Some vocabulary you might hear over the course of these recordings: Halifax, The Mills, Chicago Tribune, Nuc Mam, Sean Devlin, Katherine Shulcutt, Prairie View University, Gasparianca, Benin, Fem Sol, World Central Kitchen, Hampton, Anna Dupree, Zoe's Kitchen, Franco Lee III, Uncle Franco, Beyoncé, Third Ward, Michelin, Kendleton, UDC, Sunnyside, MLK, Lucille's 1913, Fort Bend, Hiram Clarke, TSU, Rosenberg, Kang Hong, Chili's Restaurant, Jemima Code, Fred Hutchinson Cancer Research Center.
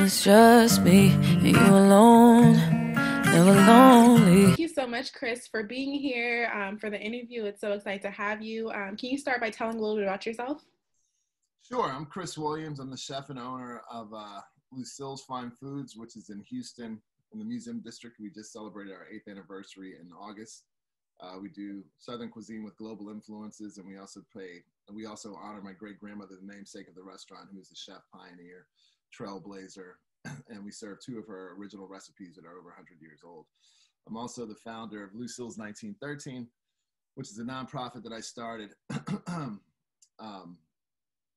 Now it's just me and you alone, never lonely. Thank you so much, Chris, for being here for the interview. It's so exciting to have you. Can you start by telling a little bit about yourself? Sure. I'm Chris Williams. I'm the chef and owner of Lucille's Fine Foods, which is in Houston in the Museum District. We just celebrated our 8th anniversary in August. We do Southern cuisine with global influences, and we also honor my great-grandmother, the namesake of the restaurant, who is a chef pioneer, trailblazer, and we serve two of her original recipes that are over 100 years old. I'm also the founder of Lucille's 1913, which is a nonprofit that I started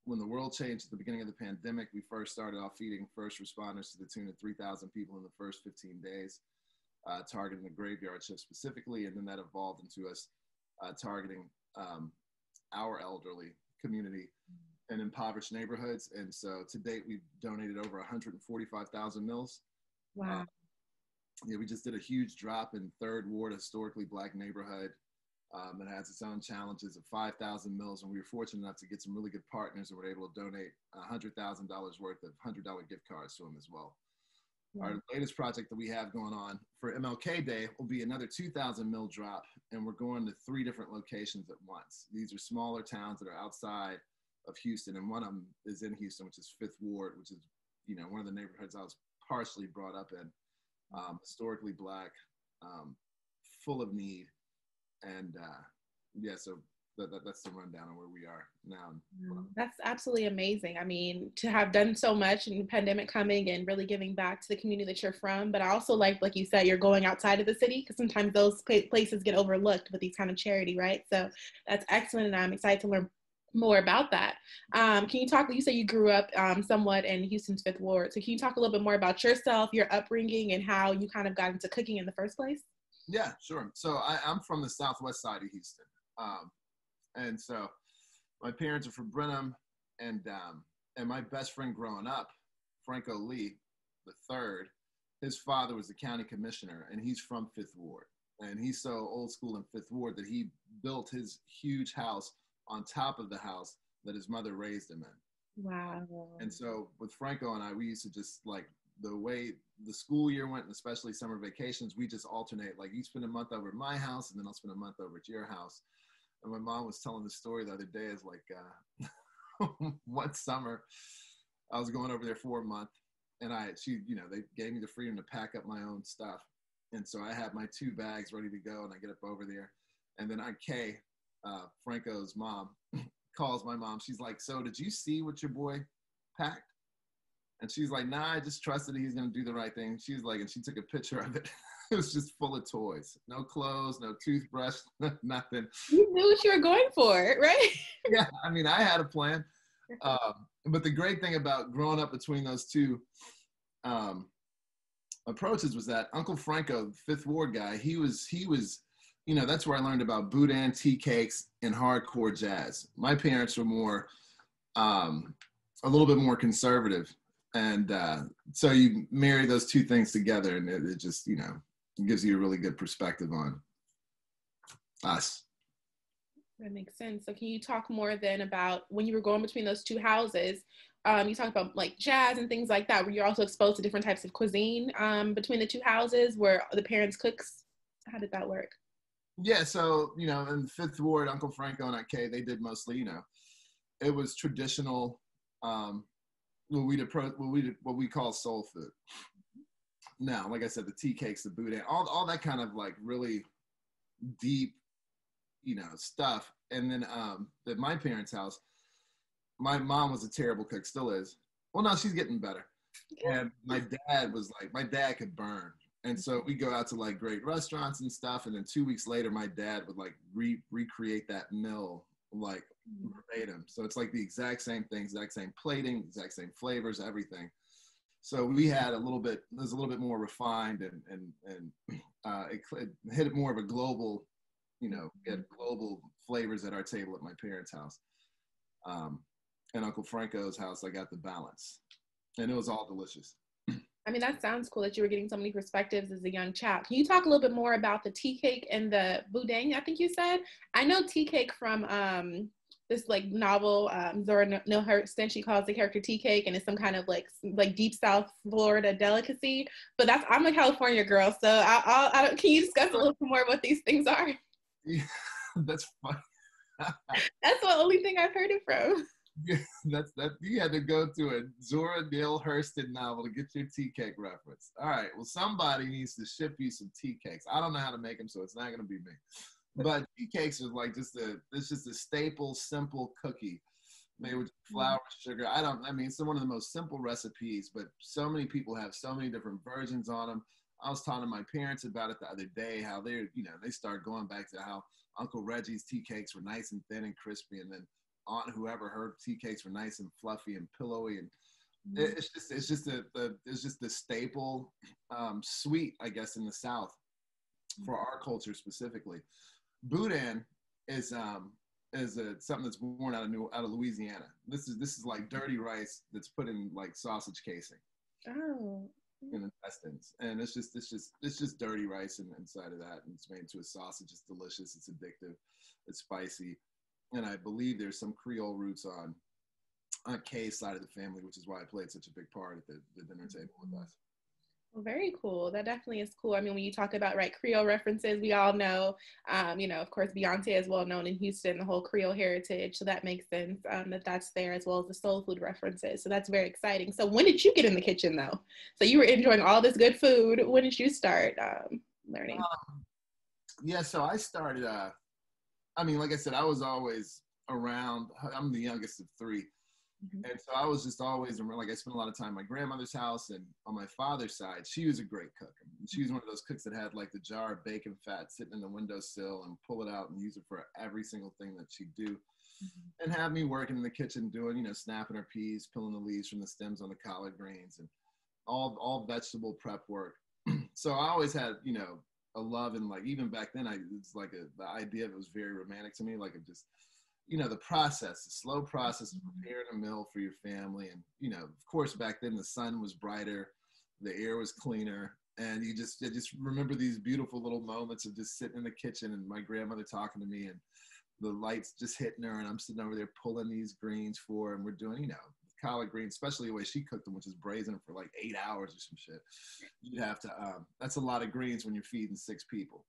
when the world changed at the beginning of the pandemic. We first started off feeding first responders to the tune of 3,000 people in the first 15 days. Targeting the graveyard shift specifically, and then that evolved into us targeting our elderly community and impoverished neighborhoods. And so to date, we've donated over 145,000 meals. Wow. Yeah, we just did a huge drop in Third Ward, historically Black neighborhood. It has its own challenges of 5,000 meals, and we were fortunate enough to get some really good partners and were able to donate $100,000 worth of $100 gift cards to them as well. Our latest project that we have going on for MLK Day will be another 2,000 meal drop, and we're going to 3 different locations at once. These are smaller towns that are outside of Houston, and one of them is in Houston, which is Fifth Ward, which is, you know, one of the neighborhoods I was partially brought up in, historically Black, full of need, and yeah, so that's the rundown on where we are now. That's absolutely amazing. I mean, to have done so much and pandemic coming and really giving back to the community that you're from, but I also like you said, you're going outside of the city, because sometimes those places get overlooked with these kind of charity, right? So that's excellent, and I'm excited to learn more about that. Can you talk, you say you grew up somewhat in Houston's Fifth Ward, so can you talk a little bit more about yourself, your upbringing, and how you kind of got into cooking in the first place? Yeah, sure. So I'm from the southwest side of Houston. And so my parents are from Brenham, and my best friend growing up, Franco Lee III, his father was the county commissioner, and he's from Fifth Ward. And he's so old school in Fifth Ward that he built his huge house on top of the house that his mother raised him in. Wow. And so with Franco and I, we used to just, like, the way the school year went, and especially summer vacations, we just alternate. Like, you spend a month over at my house, and then I'll spend a month over at your house. And my mom was telling the story the other day, is like, one summer I was going over there for a month, and they gave me the freedom to pack up my own stuff. And so I had my 2 bags ready to go, and I get up over there, and then Aunt Kay, Franco's mom, calls my mom. She's like, so did you see what your boy packed? And she's like, nah, I just trusted he's going to do the right thing. She's like, and she took a picture of it. It was just full of toys. No clothes, no toothbrush, nothing. You knew what you were going for, right? Yeah, I mean, I had a plan. But the great thing about growing up between those 2 approaches was that Uncle Franco, the Fifth Ward guy, he was, you know, that's where I learned about boudin, tea cakes, and hardcore jazz. My parents were more, a little bit more conservative. And so you marry those 2 things together, and it just, you know, gives you a really good perspective on us. That makes sense. So can you talk more then about when you were going between those 2 houses, you talked about like jazz and things like that. Were you also exposed to different types of cuisine between the 2 houses? Were the parents cooks? How did that work? Yeah, so, you know, in the Fifth Ward, Uncle Franco and Aunt Kay, they did mostly, you know, it was traditional, what we call soul food. Now, like I said, the tea cakes, the boudin, all that kind of like really deep, you know, stuff. And then at my parents' house, my mom was a terrible cook, still is. Well, no, she's getting better. And my dad could burn. And so we go out to like great restaurants and stuff. And then 2 weeks later, my dad would like recreate that meal, like verbatim. So it's like the exact same thing, exact same plating, exact same flavors, everything. So we had a little bit more refined and it hit more of a global, you know, get global flavors at our table at my parents' house. And Uncle Franco's house, I got the balance, and it was all delicious. I mean, that sounds cool that you were getting so many perspectives as a young child. Can you talk a little bit more about the tea cake and the boudin, I think you said? I know tea cake from this like novel, Zora Neale Hurston, she calls the character tea cake, and it's some kind of like deep South Florida delicacy. But that's, I'm a California girl, so I don't, can you discuss a little bit more what these things are? Yeah, that's funny. That's the only thing I've heard it from. Yeah, you had to go to a Zora Neale Hurston novel to get your tea cake reference. All right, well, somebody needs to ship you some tea cakes. I don't know how to make them, so it's not going to be me. But tea cakes was like just a staple, simple cookie made with flour, sugar. I mean, it's one of the most simple recipes, but so many people have so many different versions on them. I was talking to my parents about it the other day, how they're, you know, they start going back to how Uncle Reggie's tea cakes were nice and thin and crispy, and then Aunt whoever, her tea cakes were nice and fluffy and pillowy, and it's just a staple sweet, I guess, in the South. For our culture specifically, boudin is something that's born out of Louisiana. This is like dirty rice that's put in like sausage casing. Oh. And intestines, and it's just dirty rice inside of that, and it's made into a sausage. It's delicious. It's addictive. It's spicy, and I believe there's some Creole roots on Aunt Kay's side of the family, which is why it played such a big part at the dinner table with us. Well, very cool. That definitely is cool. I mean, when you talk about, right, Creole references, we all know, you know, of course, Beyoncé is well known in Houston, the whole Creole heritage. So that makes sense that that's there, as well as the soul food references. So that's very exciting. So when did you get in the kitchen, though? So you were enjoying all this good food. When did you start learning? Yeah, so I started, I mean, like I said, I was always around. I'm the youngest of three. And so I was just always, like, I spent a lot of time at my grandmother's house, and on my father's side, she was a great cook. She was one of those cooks that had like the jar of bacon fat sitting in the windowsill and pull it out and use it for every single thing that she'd do. Mm-hmm. And have me working in the kitchen doing, you know, snapping her peas, peeling the leaves from the stems on the collard greens, and all vegetable prep work. So I always had, you know, a love, and like, even back then, the idea of it was very romantic to me, like it just, you know, the process, the slow process of preparing a meal for your family. And, you know, of course, back then the sun was brighter, the air was cleaner. And I just remember these beautiful little moments of just sitting in the kitchen and my grandmother talking to me and the lights just hitting her. And I'm sitting over there pulling these greens for her, and we're doing, you know, collard greens, especially the way she cooked them, which is braising them for like 8 hours or some shit. You'd have to, that's a lot of greens when you're feeding 6 people.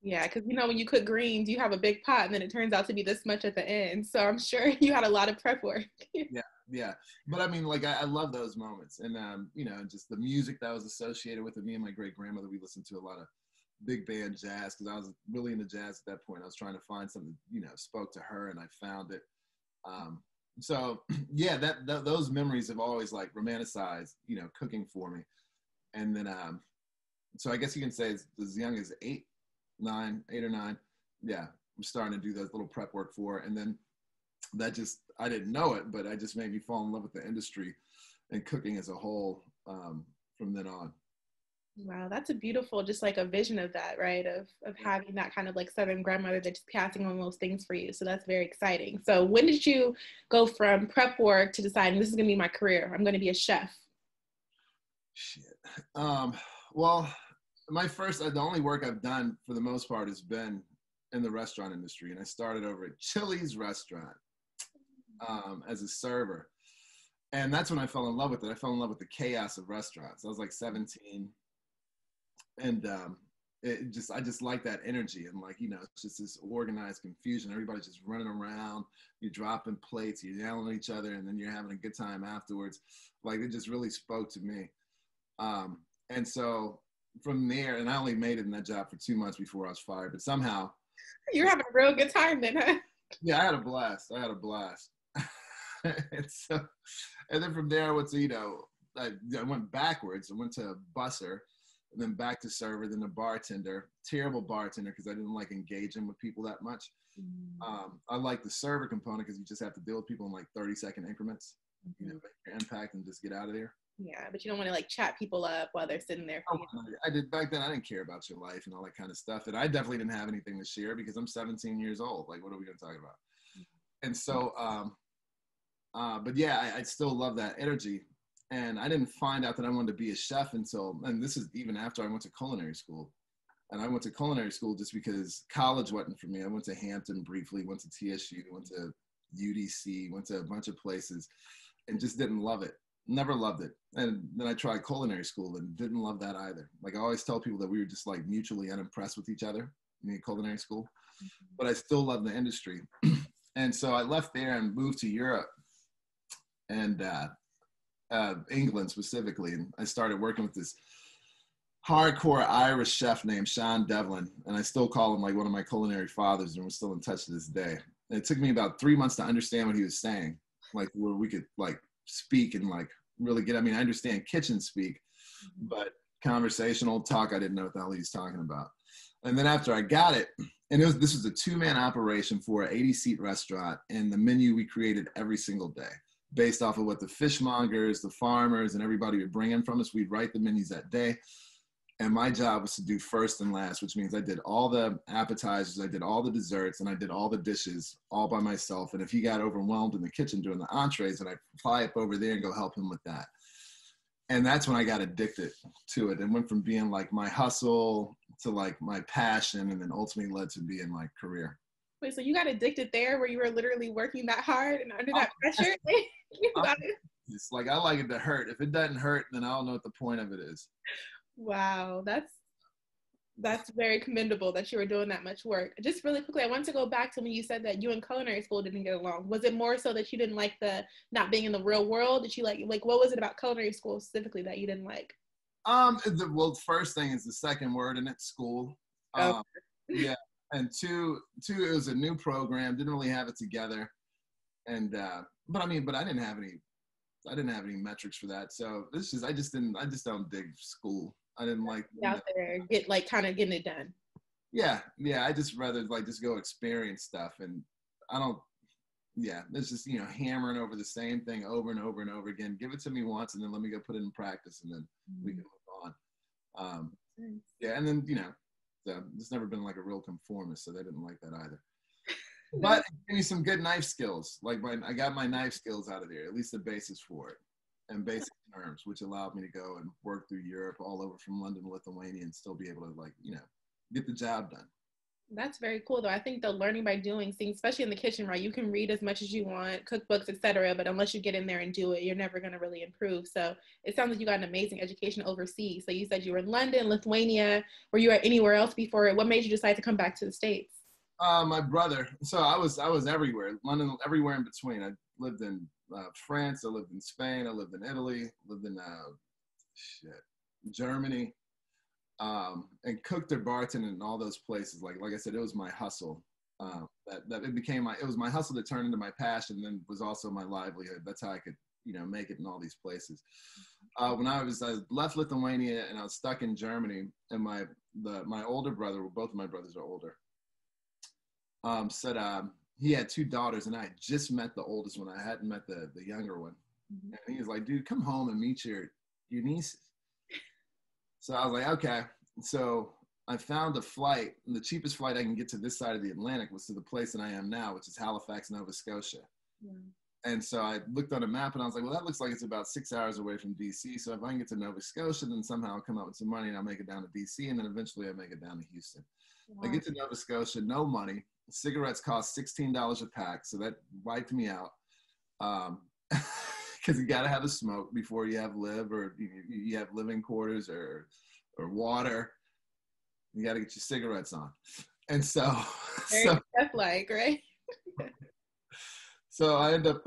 Yeah, because, you know, when you cook greens, you have a big pot, and then it turns out to be this much at the end. So I'm sure you had a lot of prep work. Yeah. But I mean, like, I love those moments. And, you know, just the music that was associated with it. Me and my great-grandmother, we listened to a lot of big band jazz, because I was really into jazz at that point. I was trying to find something, you know, spoke to her, and I found it. So, yeah, those memories have always, like, romanticized, you know, cooking for me. And then, so I guess you can say as young as 8 or 9, yeah, I'm starting to do that little prep work for her. And then that just, I didn't know it, but I just made me fall in love with the industry and cooking as a whole from then on. Wow, that's a beautiful, just like a vision of that, right? Of having that kind of like Southern grandmother that's passing on those things for you. So that's very exciting. So when did you go from prep work to deciding this is gonna be my career, I'm gonna be a chef? Shit. Well, the only work I've done for the most part has been in the restaurant industry. And I started over at Chili's Restaurant as a server. And that's when I fell in love with it. I fell in love with the chaos of restaurants. I was like 17. And I just like that energy. And like, you know, it's just this organized confusion. Everybody's just running around. You're dropping plates, you're yelling at each other, and then you're having a good time afterwards. Like, it just really spoke to me. And so, from there, and I only made it in that job for 2 months before I was fired, but somehow. You're having a real good time then, huh? Yeah, I had a blast. and then from there, I went to, you know, I went backwards. I went to busser, and then back to server, then a bartender. Terrible bartender, because I didn't like engaging with people that much. I like the server component, because you just have to deal with people in like 30-second increments. Mm-hmm. You know, make your impact and just get out of there. Yeah, but you don't want to like chat people up while they're sitting there. I did back then. I didn't care about your life and all that kind of stuff, and I definitely didn't have anything to share, because I'm 17 years old. Like, what are we going to talk about? And so, but yeah, I still love that energy, and I didn't find out that I wanted to be a chef until, and this is even after I went to culinary school. And I went to culinary school just because college wasn't for me. I went to Hampton briefly, went to TSU, went to UDC, went to a bunch of places and just didn't love it. Never loved it. And then I tried culinary school and didn't love that either. Like I always tell people that we were just like mutually unimpressed with each other in culinary school, but I still love the industry. And so I left there and moved to Europe and England specifically. And I started working with this hardcore Irish chef named Sean Devlin. And I still call him like one of my culinary fathers, and we're still in touch to this day. And it took me about 3 months to understand what he was saying, like where we could like speak and like really get, I mean, I understand kitchen speak, but conversational talk, I didn't know what the hell he was talking about. And then after I got it, and this was a two-man operation for an 80-seat restaurant, and the menu we created every single day based off of what the fishmongers, the farmers, and everybody would bring in from us. We'd write the menus that day. And my job was to do first and last, which means I did all the appetizers, I did all the desserts, and I did all the dishes all by myself. And if he got overwhelmed in the kitchen doing the entrees, then I'd fly up over there and go help him with that. And that's when I got addicted to it. It went from being like my hustle to like my passion, and then ultimately led to being my career. Wait, so you got addicted there where you were literally working that hard and under that pressure? You got it. It's like, I like it to hurt. If it doesn't hurt, then I don't know what the point of it is. Wow, that's very commendable that you were doing that much work. Just really quickly, I want to go back to when you said that you and culinary school didn't get along. Was it more so that you didn't like the not being in the real world? Did you like what was it about culinary school specifically that you didn't like? Well, first thing is the second word, and it's school. Okay. Yeah, and two, it was a new program, didn't really have it together, and but I didn't have any metrics for that. So this is I just don't dig school. I didn't like out there get like kind of getting it done. Yeah. I just rather like just go experience stuff, and it's just, you know, hammering over the same thing over and over and over again. Give it to me once, and then let me go put it in practice, and then we can move on. Yeah, and then, you know, so it's never been like a real conformist, so they didn't like that either. But it gave me some good knife skills. Like I got my knife skills out of there, at least the basis for it, and basic terms, which allowed me to go and work through Europe, all over from London to Lithuania, and still be able to, like, you know, get the job done. That's very cool, though. I think the learning by doing things, especially in the kitchen, right? You can read as much as you want, cookbooks, etc., but unless you get in there and do it, you're never going to really improve. So it sounds like you got an amazing education overseas. So you said you were in London, Lithuania. Were you at anywhere else before? What made you decide to come back to the States? My brother. So I was everywhere, London, everywhere in between. I lived in France. I lived in Spain. I lived in Italy. Lived in Germany, and cooked or bartended in all those places. Like I said, it was my hustle. It was my hustle that turned into my passion, and then was also my livelihood. That's how I could, you know, make it in all these places. When I left Lithuania and I was stuck in Germany, and my older brother, well, both of my brothers are older. He had two daughters, and I had just met the oldest one. I hadn't met the younger one. Mm-hmm. And he was like, dude, come home and meet your nieces. So I was like, okay. So I found a flight, and the cheapest flight I can get to this side of the Atlantic was to the place that I am now, which is Halifax, Nova Scotia. Yeah. And so I looked on a map, and I was like, well, that looks like it's about 6 hours away from DC. So if I can get to Nova Scotia, then somehow I'll come up with some money, and I'll make it down to DC, and then eventually I'll make it down to Houston. Wow. I get to Nova Scotia, no money. Cigarettes cost $16 a pack, so that wiped me out. Because you got to have a smoke before you have live, or you have living quarters or water. You got to get your cigarettes on. And so... Very chef-like, right? So I end up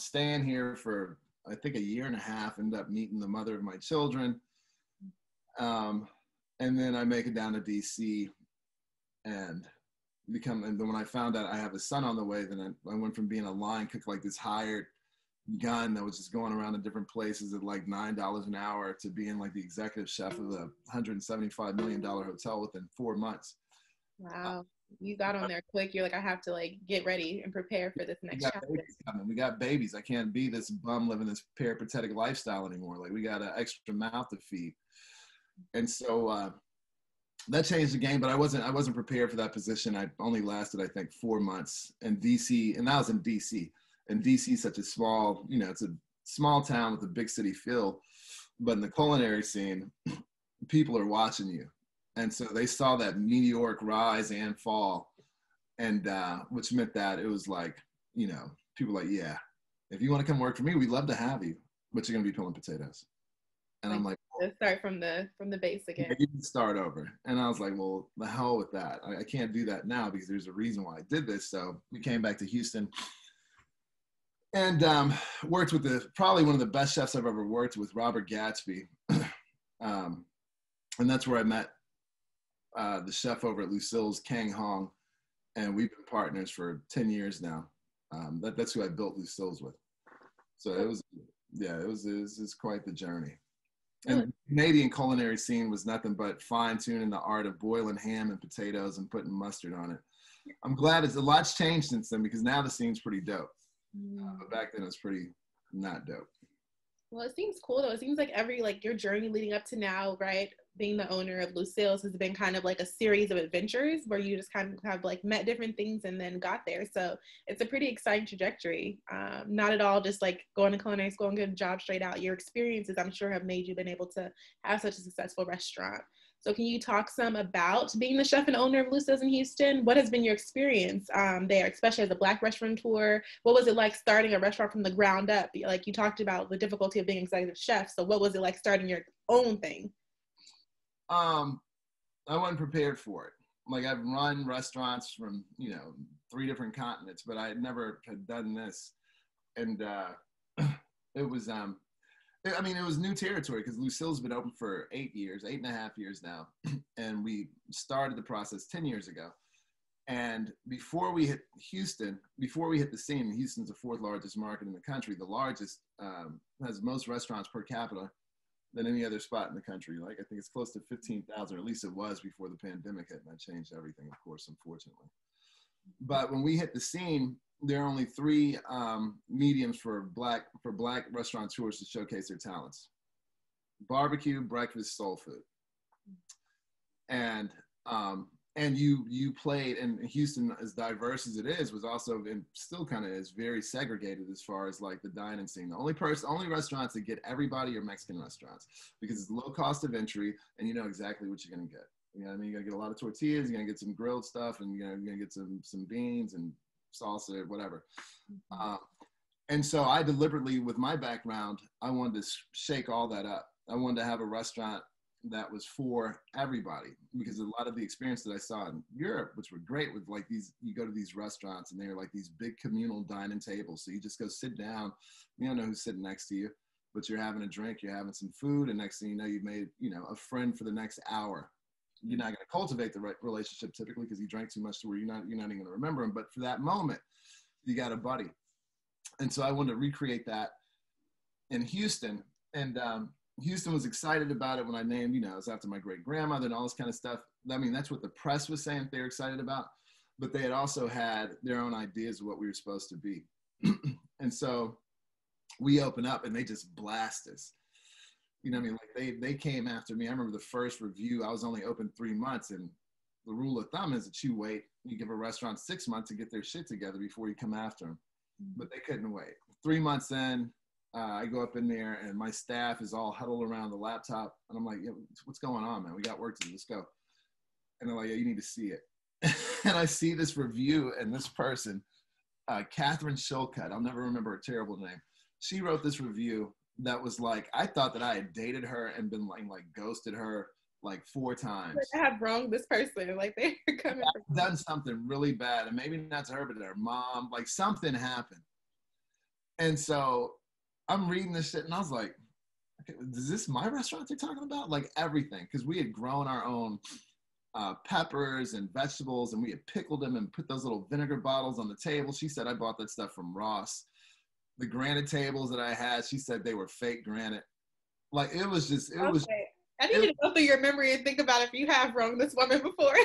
staying here for, I think, a year and a half, ended up meeting the mother of my children. And then I make it down to D.C. And then when I found out I have a son on the way, then I went from being a line cook, like this hired gun that was just going around to different places at like $9 an hour, to being like the executive chef of a $175 million hotel within 4 months. Wow. You got on there quick. You're like, I have to like get ready and prepare for this next chapter. We got babies. I can't be this bum living this peripatetic lifestyle anymore. Like, we got an extra mouth to feed. And so, that changed the game, but I wasn't prepared for that position. I only lasted, I think, 4 months in DC, and I was in DC. And DC is such a small, you know, it's a small town with a big city feel, but in the culinary scene, people are watching you. And so they saw that meteoric rise and fall, And which meant that it was like, you know, people were like, yeah, if you want to come work for me, we'd love to have you, but you're going to be peeling potatoes. And I'm like, let's start from the base again. You can start over. And I was like, well, the hell with that. I can't do that now because there's a reason why I did this. So we came back to Houston and worked with probably one of the best chefs I've ever worked with, Robert Gatsby. And that's where I met the chef over at Lucille's, Kang Hong. And we've been partners for 10 years now. That's who I built Lucille's with. So it was, yeah, it was quite the journey. And the Canadian culinary scene was nothing but fine-tuning the art of boiling ham and potatoes and putting mustard on it. I'm glad a lot's changed since then because now the scene's pretty dope. But back then it was pretty not dope. Well, it seems cool though. It seems like every, like your journey leading up to now, right? Being the owner of Lucille's has been kind of like a series of adventures where you just kind of have like met different things and then got there. So it's a pretty exciting trajectory. Not at all just like going to culinary school and getting a job straight out. Your experiences, I'm sure, have made you been able to have such a successful restaurant. So can you talk some about being the chef and owner of Lucille's in Houston? What has been your experience there, especially as a Black restaurateur? What was it like starting a restaurant from the ground up? Like you talked about the difficulty of being executive chef. So what was it like starting your own thing? I wasn't prepared for it. Like I've run restaurants from, you know, 3 different continents, but I never had done this. And it was, I mean, it was new territory because Lucille's been open for 8 and a half years now. And we started the process 10 years ago. And before we hit Houston, before we hit the scene, Houston's the 4th largest market in the country, the largest, has most restaurants per capita than any other spot in the country. Like I think it's close to 15,000, or at least it was before the pandemic hit, and that changed everything, of course, unfortunately. But when we hit the scene, there are only 3 mediums for black restaurateurs to showcase their talents: barbecue, breakfast, soul food. And you played, and Houston, as diverse as it is, was also and still kind of is very segregated as far as like the dining scene. The only restaurants that get everybody are Mexican restaurants because it's low cost of entry, and you know exactly what you're gonna get. You know what I mean? You're gonna get a lot of tortillas, you're gonna get some grilled stuff, and you're gonna get some beans and salsa, whatever. And so I deliberately, with my background, I wanted to shake all that up. I wanted to have a restaurant that was for everybody because a lot of the experience that I saw in Europe, which were great with like these, you go to these restaurants and they're like these big communal dining tables. So you just go sit down, you don't know who's sitting next to you, but you're having a drink, you're having some food. And next thing you know, you've made, you know, a friend for the next hour. You're not going to cultivate the right relationship typically because you drank too much to where you're not even going to remember him. But for that moment, you got a buddy. And so I wanted to recreate that in Houston. And, Houston was excited about it when I named, you know, it was after my great grandmother and all this kind of stuff. I mean, that's what the press was saying they were excited about, but they had also had their own ideas of what we were supposed to be. And so we open up and they just blast us. You know what I mean? Like they came after me. I remember the first review, I was only open 3 months, and the rule of thumb is that you wait, you give a restaurant 6 months to get their shit together before you come after them. But they couldn't wait. 3 months in, I go up in there and my staff is all huddled around the laptop and I'm like, yeah, what's going on, man? We got work to do, let's go. And they're like, yeah, you need to see it. And I see this review and this person, Katherine Shulcutt, I'll never remember her terrible name. She wrote this review that was like, I thought that I had dated her and been like ghosted her like 4 times. I have wronged this person. Like they were coming. I've done something really bad, and maybe not to her, but to her mom, like something happened. And so I'm reading this shit and I was like, okay, is this my restaurant they're talking about? Like everything. Cause we had grown our own peppers and vegetables, and we had pickled them and put those little vinegar bottles on the table. She said, I bought that stuff from Ross. The granite tables that I had, she said they were fake granite. Like it was just, it was. I need you to go through your memory and think about if you have wronged this woman before.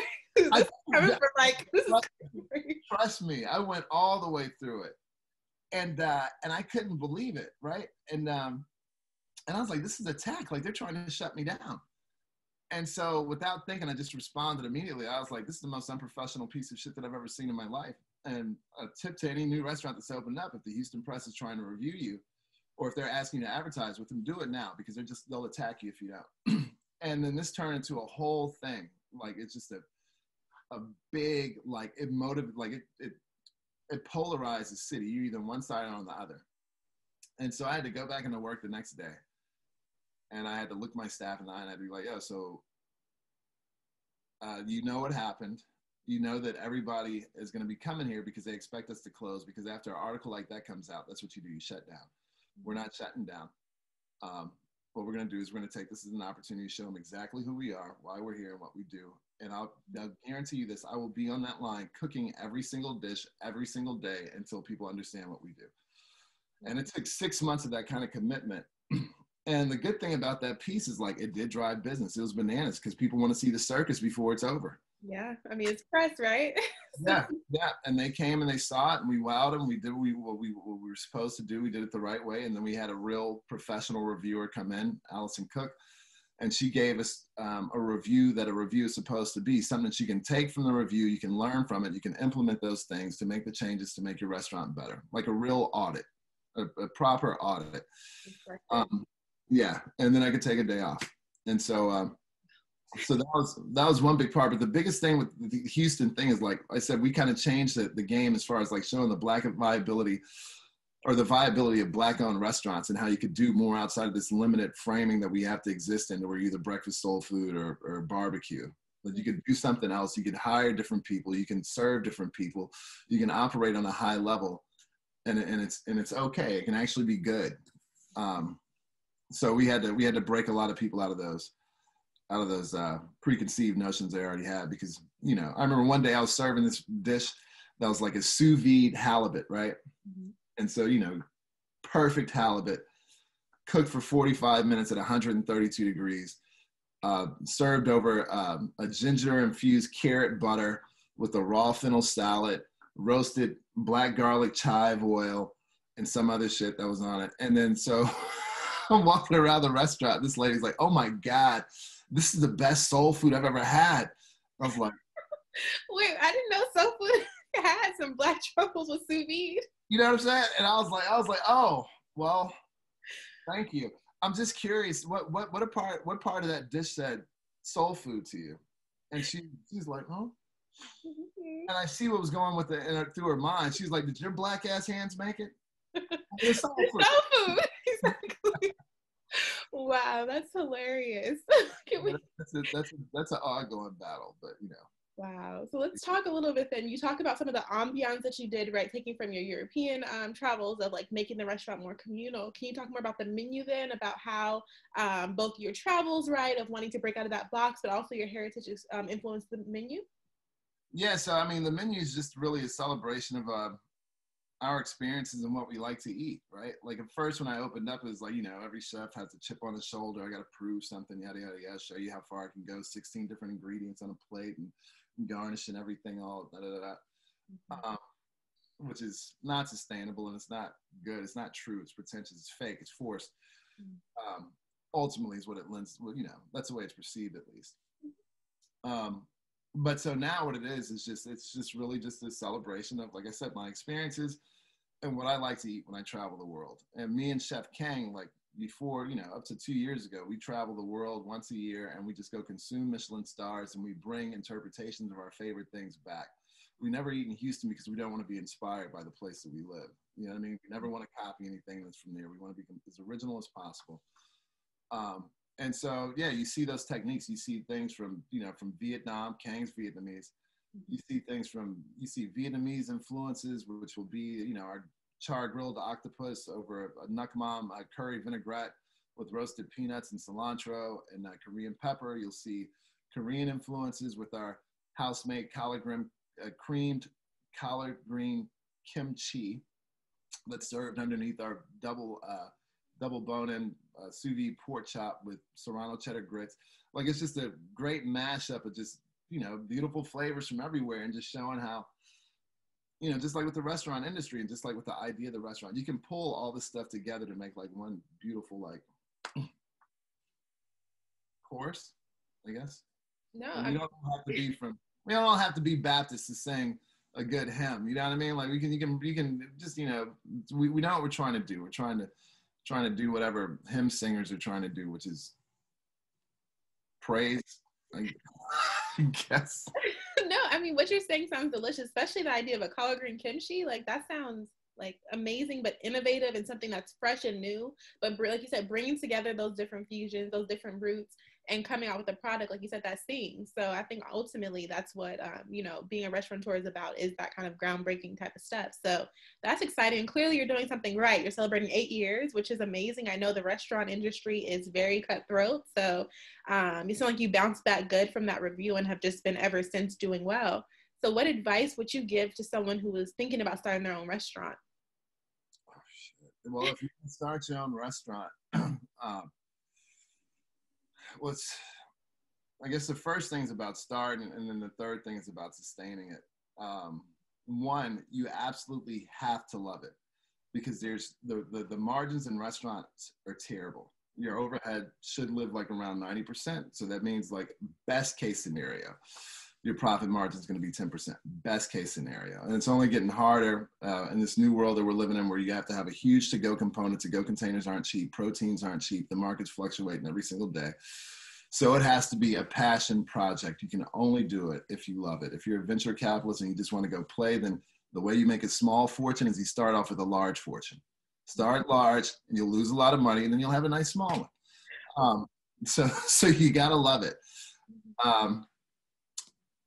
Trust me, I went all the way through it. And I couldn't believe it, right? And I was like, this is attack. Like, they're trying to shut me down. And so without thinking, I just responded immediately. I was like, this is the most unprofessional piece of shit that I've ever seen in my life. And a tip to any new restaurant that's opened up, if the Houston Press is trying to review you, or if they're asking you to advertise with them, do it now, because they'll attack you if you don't. And then this turned into a whole thing. Like, it's just a big, like, it motivated, like, it polarized the city. You're either on one side or on the other. And so I had to go back into work the next day. And I had to look my staff in the eye and I'd be like, yo, so you know what happened. You know that everybody is going to be coming here because they expect us to close, because after an article like that comes out, that's what you do. You shut down. We're not shutting down. What we're going to do is we're going to take this as an opportunity to show them exactly who we are, why we're here, and what we do. And I'll guarantee you this, I will be on that line cooking every single dish every single day until people understand what we do. And it took 6 months of that kind of commitment. And the good thing about that piece is, like, it did drive business. It was bananas because people want to see the circus before it's over. Yeah. I mean, it's press, right? Yeah. Yeah. And they came and they saw it and we wowed them. We did what we were supposed to do. We did it the right way. And then we had a real professional reviewer come in, Allison Cook, and she gave us a review that a review is supposed to be, something that you can take from the review. You can learn from it. You can implement those things to make the changes to make your restaurant better, like a real audit, a proper audit. Exactly. Yeah. And then I could take a day off. And so, so that was one big part. But the biggest thing with the Houston thing is, like I said, we kind of changed the game as far as, like, showing the black viability, or the viability of black owned restaurants, and how you could do more outside of this limited framing that we have to exist in, where either breakfast, soul food, or barbecue. But you could do something else. You could hire different people. You can serve different people. You can operate on a high level, and it's okay. It can actually be good. So we had to break a lot of people out of those preconceived notions they already had, because, you know, I remember one day I was serving this dish that was like a sous vide halibut, right? Mm-hmm. And so, you know, perfect halibut, cooked for 45 minutes at 132 degrees, served over a ginger-infused carrot butter with a raw fennel salad, roasted black garlic chive oil, and some other shit that was on it. And then so I'm walking around the restaurant. This lady's like, oh, my God. This is the best soul food I've ever had. I was like, wait, I didn't know soul food had some black truffles with sous vide. You know what I'm saying? And I was like, oh, well, thank you. I'm just curious, what part of that dish said soul food to you? And she's like, huh? Mm-hmm. And I see what was going with it through her mind. She's like, did your black ass hands make it? It's soul food. Soul food. Exactly. Wow, that's hilarious. Can we... That's an ongoing battle, but, you know. Wow. So let's talk a little bit then. You talked about some of the ambiance that you did, right, taking from your European travels of, like, making the restaurant more communal. Can you talk more about the menu then, about how both your travels, right, of wanting to break out of that box, but also your heritage influenced the menu? Yeah, so, I mean, the menu is just really a celebration of our experiences and what we like to eat, right? Like, at first when I opened up, it was like, you know, every chef has a chip on his shoulder. I got to prove something, yada, yada, yada, show you how far I can go, 16 different ingredients on a plate and garnish and everything, all da, da, da, da. Which is not sustainable and it's not good. It's not true. It's pretentious. It's fake. It's forced. Ultimately is what it lends, well, you know, that's the way it's perceived at least. But so now what it is just, it's just really just a celebration of, like I said, my experiences and what I like to eat when I travel the world. And me and Chef Kang, like before, you know, up to 2 years ago, we travel the world once a year and we just go consume Michelin stars and we bring interpretations of our favorite things back. We never eat in Houston because we don't want to be inspired by the place that we live. You know what I mean? We never want to copy anything that's from there. We want to be as original as possible. And so, yeah, you see those techniques. You see things from, you know, from Vietnam, Kang's Vietnamese. You see Vietnamese influences, which will be, you know, our char grilled octopus over a Nuc Mam curry vinaigrette with roasted peanuts and cilantro and Korean pepper. You'll see Korean influences with our house-made creamed collard green kimchi that's served underneath our double bone-in sous vide pork chop with serrano cheddar grits. Like, it's just a great mashup of just, you know, beautiful flavors from everywhere, and just showing how, you know, just like with the restaurant industry and just like with the idea of the restaurant, you can pull all this stuff together to make like one beautiful, like, course, I guess. No, we don't have to be we don't have to be Baptists to sing a good hymn. You know what I mean? Like, you can just, you know, we know what we're trying to do. We're trying to do whatever hymn singers are trying to do, which is praise, I guess. No, I mean, what you're saying sounds delicious, especially the idea of a collard green kimchi. Like, that sounds like amazing, but innovative, and something that's fresh and new. But like you said, bringing together those different fusions, those different roots, and coming out with a product, like you said, that's seen. So I think ultimately that's what, you know, being a restaurateur is about, is that kind of groundbreaking type of stuff. So that's exciting. And clearly you're doing something right. You're celebrating 8 years, which is amazing. I know the restaurant industry is very cutthroat. So you sound like you bounced back good from that review and have just been ever since doing well. So what advice would you give to someone who is thinking about starting their own restaurant? Oh, shit. Well, if you can start your own restaurant, I guess the first thing is about starting, and then the third thing is about sustaining it. One, you absolutely have to love it, because there's the margins in restaurants are terrible. Your overhead should live like around 90%. So that means, like, best case scenario, your profit margin is going to be 10%, best case scenario. And it's only getting harder in this new world that we're living in, where you have to have a huge to-go component. To-go containers aren't cheap. Proteins aren't cheap. The market's fluctuating every single day. So it has to be a passion project. You can only do it if you love it. If you're a venture capitalist and you just want to go play, then the way you make a small fortune is you start off with a large fortune. Start large, and you'll lose a lot of money, and then you'll have a nice small one. So you got to love it.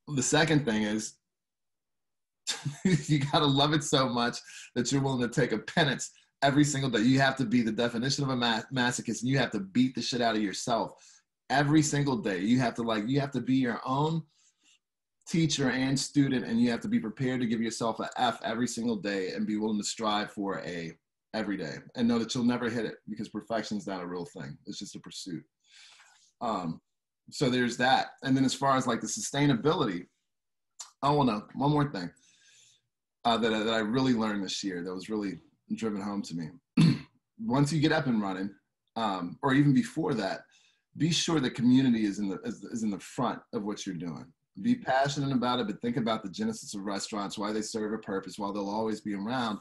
The second thing is you got to love it so much that you're willing to take a penance every single day. You have to be the definition of a masochist, and you have to beat the shit out of yourself every single day. You have to be your own teacher and student, and you have to be prepared to give yourself an F every single day and be willing to strive for a every day, and know that you'll never hit it, because perfection is not a real thing. It's just a pursuit. So there's that. And then as far as like the sustainability, one more thing that I really learned this year that was really driven home to me. Once you get up and running, or even before that, be sure the community is in the front of what you're doing. Be passionate about it, but think about the genesis of restaurants, why they serve a purpose, why they'll always be around.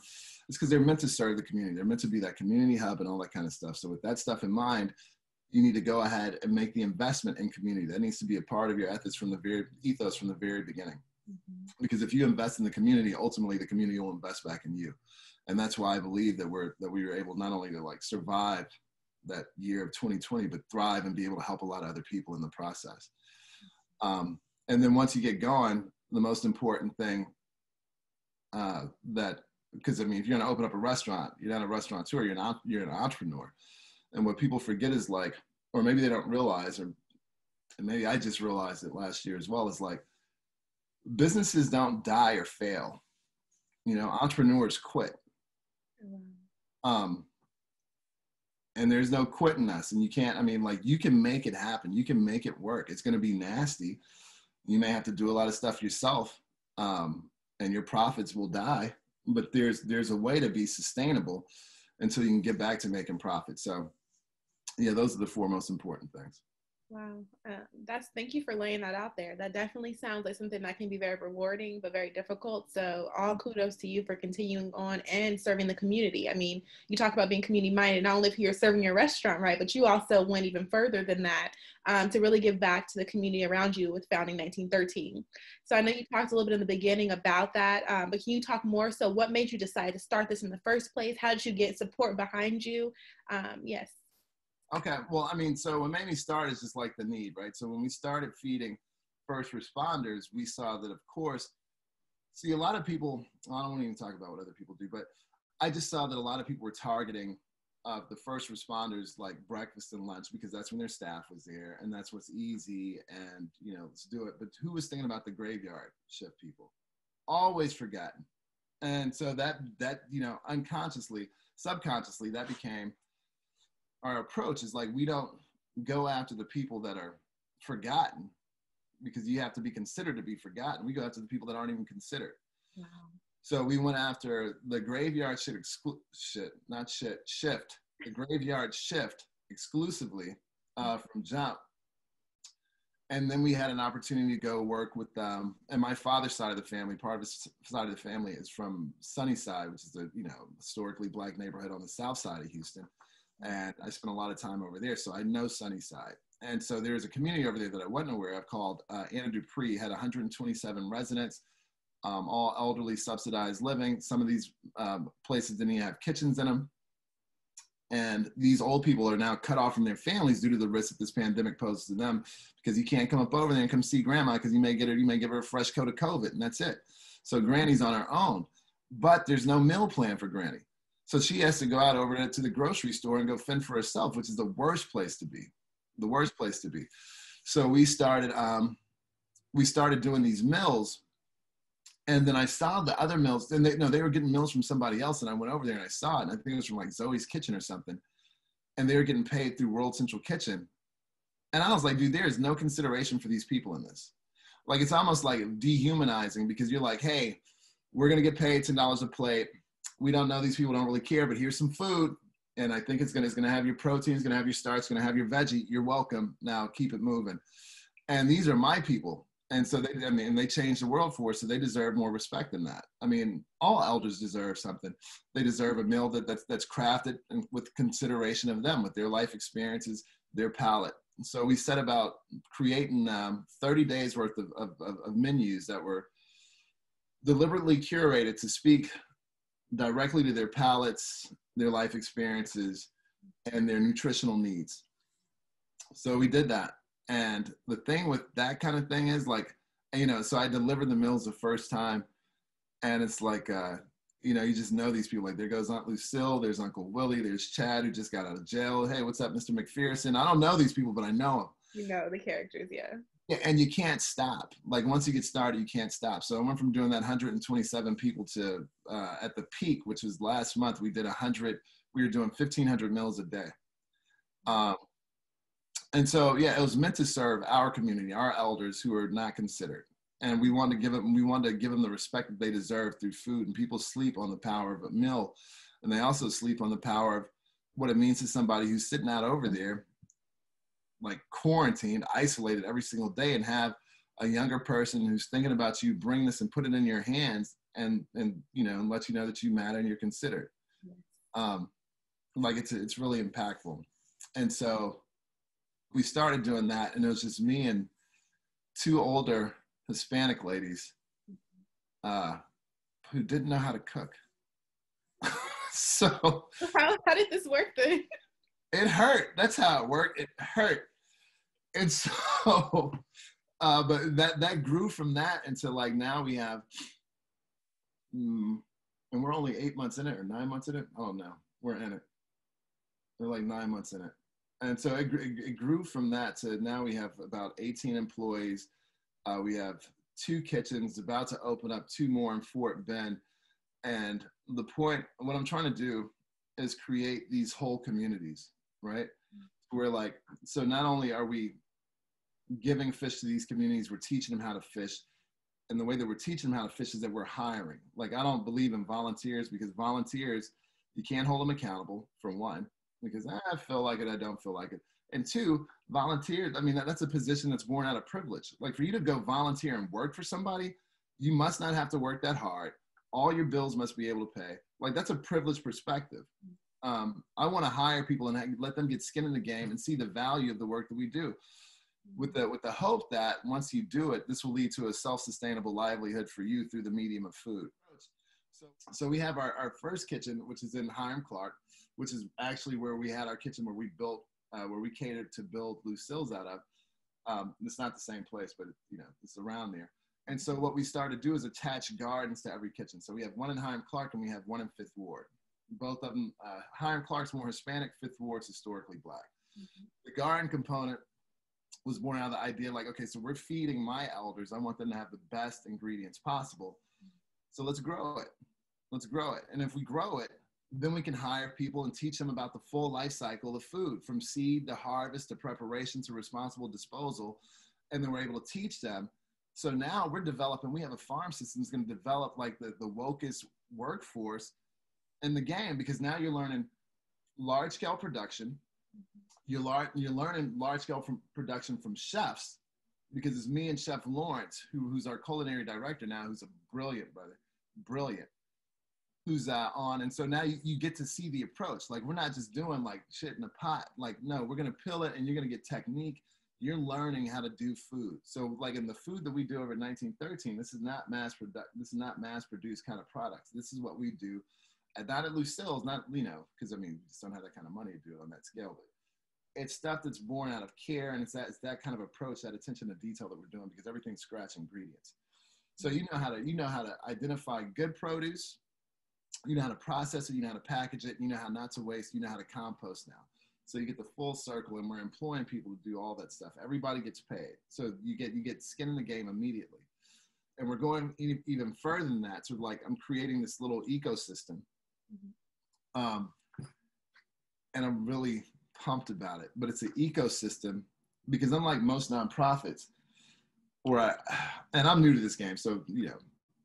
It's because they're meant to serve the community. They're meant to be that community hub and all that kind of stuff. So with that stuff in mind, you need to go ahead and make the investment in community. That needs to be a part of your ethics from the very beginning. Mm-hmm. Because if you invest in the community, ultimately the community will invest back in you. And that's why I believe that we were able not only to like survive that year of 2020, but thrive and be able to help a lot of other people in the process. And then once you get going, the most important thing because I mean, if you're going to open up a restaurant, you're not a restaurateur, you're an entrepreneur. And what people forget is like, or maybe they don't realize, or maybe I just realized it last year as well, is like businesses don't die or fail. You know, entrepreneurs quit. And there's no quitting us. And you can't, I mean, like you can make it happen. You can make it work. It's going to be nasty. You may have to do a lot of stuff yourself, and your profits will die. But there's a way to be sustainable until you can get back to making profit. So yeah, those are the four most important things. Wow. Thank you for laying that out there. That definitely sounds like something that can be very rewarding, but very difficult. So all kudos to you for continuing on and serving the community. I mean, you talk about being community minded, not only if you're serving your restaurant, right, but you also went even further than that to really give back to the community around you with founding 1913. So I know you talked a little bit in the beginning about that, but can you talk more? So what made you decide to start this in the first place? How did you get support behind you? Yes. Okay. Well, I mean, so what made me start is just like the need, right? So when we started feeding first responders, we saw that, of course, see a lot of people, I don't want to even talk about what other people do, but I just saw that a lot of people were targeting the first responders like breakfast and lunch, because that's when their staff was there and that's what's easy and, you know, let's do it. But who was thinking about the graveyard shift people? Always forgotten. And so that, you know, unconsciously, subconsciously, that became our approach. Is like, we don't go after the people that are forgotten, because you have to be considered to be forgotten. We go after the people that aren't even considered. Wow. So we went after the graveyard shift, the graveyard shift exclusively from jump. And then we had an opportunity to go work with and my father's side of the family, part of his side of the family is from Sunnyside, which is a, you know, historically black neighborhood on the south side of Houston. And I spent a lot of time over there, so I know Sunnyside. And so there's a community over there that I wasn't aware of called Anna Dupree, had 127 residents, all elderly subsidized living. Some of these places didn't even have kitchens in them. And these old people are now cut off from their families due to the risk that this pandemic poses to them, because you can't come up over there and come see grandma, because you may get her, you may give her a fresh coat of COVID, and that's it. So granny's on her own, but there's no meal plan for granny. So she has to go out over to the grocery store and go fend for herself, which is the worst place to be, the worst place to be. So we started doing these meals, and then I saw the other meals. And they were getting meals from somebody else, and I went over there and I saw it. And I think it was from like Zoe's Kitchen or something. And they were getting paid through World Central Kitchen. And I was like, dude, there is no consideration for these people in this. Like, it's almost like dehumanizing, because you're like, hey, we're going to get paid $10 a plate. We don't know these people, don't really care, but here's some food. And I think it's going to have your protein, it's going to have your starch, it's going to have your veggie. You're welcome. Now keep it moving. And these are my people. And so they changed the world for us, so they deserve more respect than that. I mean, all elders deserve something. They deserve a meal that's crafted with consideration of them, with their life experiences, their palate. And so we set about creating 30 days worth of menus that were deliberately curated to speak directly to their palates, their life experiences, and their nutritional needs. So we did that. And the thing with that kind of thing is, like, you know, so I delivered the meals the first time, and it's like, you know, you just know these people. Like, there goes Aunt Lucille, there's Uncle Willie, there's Chad, who just got out of jail. Hey, what's up, Mr. McPherson? I don't know these people, but I know them. You know the characters, yeah. Yeah, and you can't stop. Like, once you get started, you can't stop. So I went from doing that 127 people to, at the peak, which was last month, we did 100. We were doing 1,500 meals a day. And so, yeah, it was meant to serve our community, our elders who are not considered. And we wanted to give them, the respect that they deserve through food. And people sleep on the power of a meal. And they also sleep on the power of what it means to somebody who's sitting out over there, like quarantined, isolated every single day, and have a younger person who's thinking about you bring this and put it in your hands and you know, and let you know that you matter and you're considered. Yes. Like, it's really impactful. And so we started doing that, and it was just me and two older Hispanic ladies who didn't know how to cook. So how did this work then? It hurt. That's how it worked. It hurt. And so, but that grew from that into, like, now we have, and we're only 8 months in it, or 9 months in it. Oh no, we're in it. We're like 9 months in it. And so it grew from that to now we have about 18 employees. We have 2 kitchens, about to open up 2 more in Fort Bend. And the point, what I'm trying to do is create these whole communities, right? We're like, so not only are we giving fish to these communities, we're teaching them how to fish. And the way that we're teaching them how to fish is that we're hiring. Like, I don't believe in volunteers, because volunteers, you can't hold them accountable, for one. Because I feel like it, I don't feel like it. And 2, volunteers, I mean, that's a position that's born out of privilege. Like, for you to go volunteer and work for somebody, you must not have to work that hard. All your bills must be able to pay. Like, that's a privileged perspective. I want to hire people and let them get skin in the game and see the value of the work that we do, with the hope that once you do it, this will lead to a self-sustainable livelihood for you through the medium of food. So we have our first kitchen, which is in Hiram Clarke, which is actually where we had our kitchen where we built, where we catered to build Lucille's out of. It's not the same place, but you know, it's around there. And so what we started to do is attach gardens to every kitchen. So we have one in Hiram Clarke and we have one in Fifth Ward. Both of them, Hiram Clarke's more Hispanic, Fifth Ward's historically Black. Mm-hmm. The garden component was born out of the idea, like, okay, so we're feeding my elders. I want them to have the best ingredients possible. So let's grow it. Let's grow it. And if we grow it, then we can hire people and teach them about the full life cycle of food, from seed to harvest to preparation to responsible disposal. And then we're able to teach them. So now we're developing, we have a farm system that's going to develop like the wokest workforce in the game, because now you're learning large scale production. You're learning large scale production from chefs, because it's me and Chef Lawrence, who's our culinary director now, who's a brilliant brother, brilliant. Uza on. And so now you get to see the approach. Like, we're not just doing like shit in a pot. Like, no, we're going to peel it and you're going to get technique. You're learning how to do food. So like in the food that we do over at 1913, this is not mass produced kind of products. This is what we do. And that at Lucille's, not, you know, because I mean, we just don't have that kind of money to do it on that scale, but it's stuff that's born out of care. And it's that kind of approach, that attention to detail that we're doing, because everything's scratch ingredients. So you know how to identify good produce, you know how to process it, you know how to package it, you know how not to waste, you know how to compost now. So you get the full circle, and we're employing people to do all that stuff. Everybody gets paid. So you get skin in the game immediately. And we're going even further than that. So like, I'm creating this little ecosystem. Mm-hmm. And I'm really pumped about it, but it's an ecosystem, because unlike most nonprofits, and I'm new to this game, so, you know,